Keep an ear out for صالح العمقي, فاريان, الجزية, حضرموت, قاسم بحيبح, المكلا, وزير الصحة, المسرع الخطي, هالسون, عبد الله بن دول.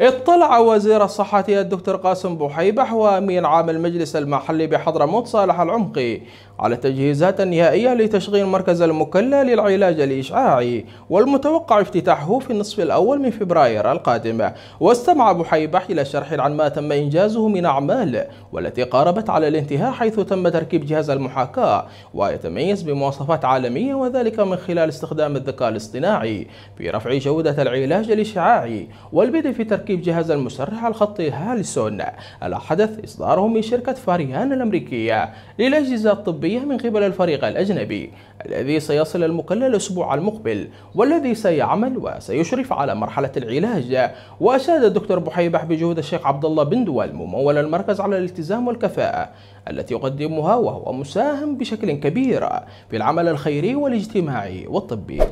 اطلع وزير الصحة الدكتور قاسم بحيبح وامين عام المجلس المحلي بحضرموت صالح العمقي على التجهيزات النهائية لتشغيل مركز المكلا للعلاج الإشعاعي والمتوقع افتتاحه في النصف الأول من فبراير القادم. واستمع بحيبح إلى شرح عن ما تم إنجازه من أعمال والتي قاربت على الانتهاء، حيث تم تركيب جهاز المحاكاة ويتميز بمواصفات عالمية، وذلك من خلال استخدام الذكاء الاصطناعي في رفع جودة العلاج الإشعاعي والبدء في تركيب جهاز المسرع الخطي هالسون الحدث إصداره من شركة فاريان الأمريكية للأجهزة الطبية من قبل الفريق الأجنبي الذي سيصل المكلا الأسبوع المقبل، والذي سيعمل وسيشرف على مرحلة العلاج. وأشاد الدكتور بحيبح بجهود الشيخ عبد الله بن دول ممول المركز على الالتزام والكفاءة التي يقدمها، وهو مساهم بشكل كبير في العمل الخيري والاجتماعي والطبي.